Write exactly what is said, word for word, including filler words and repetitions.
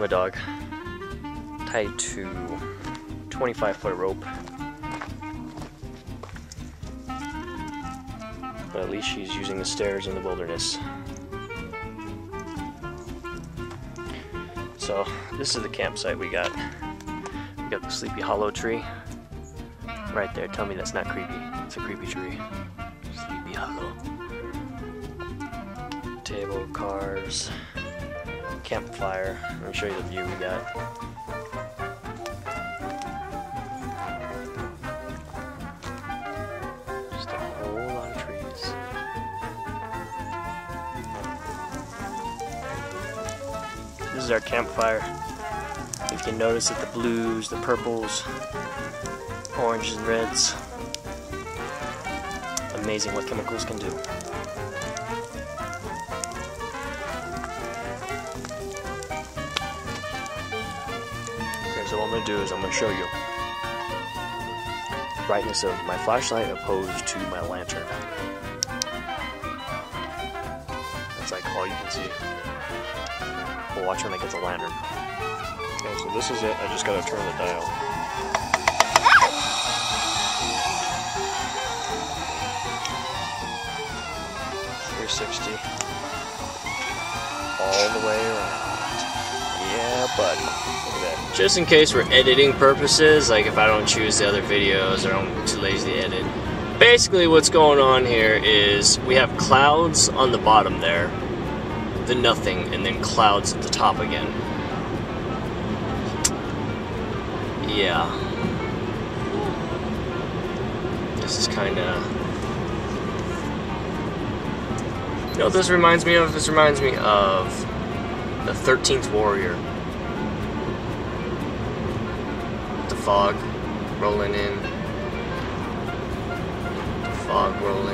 my dog, tied to twenty-five foot rope. But at least she's using the stairs in the wilderness. So this is the campsite we got. We got the Sleepy Hollow tree. Right there, tell me that's not creepy. It's a creepy tree. Sleepy Hollow. Table, cars, campfire. Let me show you the view we got. Just a whole lot of trees. This is our campfire. If you notice that the blues, the purples, oranges and reds. Amazing what chemicals can do. Okay, so what I'm going to do is I'm going to show you the brightness of my flashlight opposed to my lantern. That's like all you can see. We'll watch when I get the lantern. Okay, so this is it. I just got to turn the dial. sixty all the way around. Yeah, buddy. Look at that. Just in case for editing purposes, like if I don't choose the other videos or I'm too lazy to edit. Basically what's going on here is we have clouds on the bottom there, then nothing, and then clouds at the top again. Yeah. This is kinda... You know what this reminds me of? This reminds me of The thirteenth Warrior. The fog rolling in. The fog rolling in.